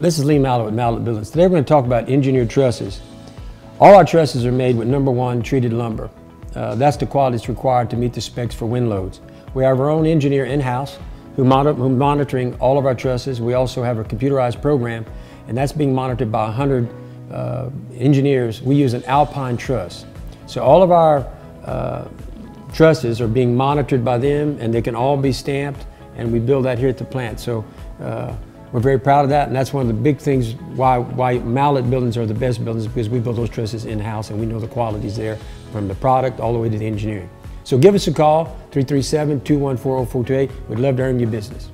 This is Lee Mallett with Mallett Buildings. Today we're going to talk about engineered trusses. All our trusses are made with #1 treated lumber. That's the quality that's required to meet the specs for wind loads. We have our own engineer in-house who's monitoring all of our trusses. We also have a computerized program, and that's being monitored by 100 engineers. We use an Alpine truss. So all of our trusses are being monitored by them, and they can all be stamped, and we build that here at the plant. So we're very proud of that, and that's one of the big things why Mallett Buildings are the best buildings, because we build those trusses in-house, and we know the quality's there from the product all the way to the engineering. So give us a call, 337-214-0428. We'd love to earn your business.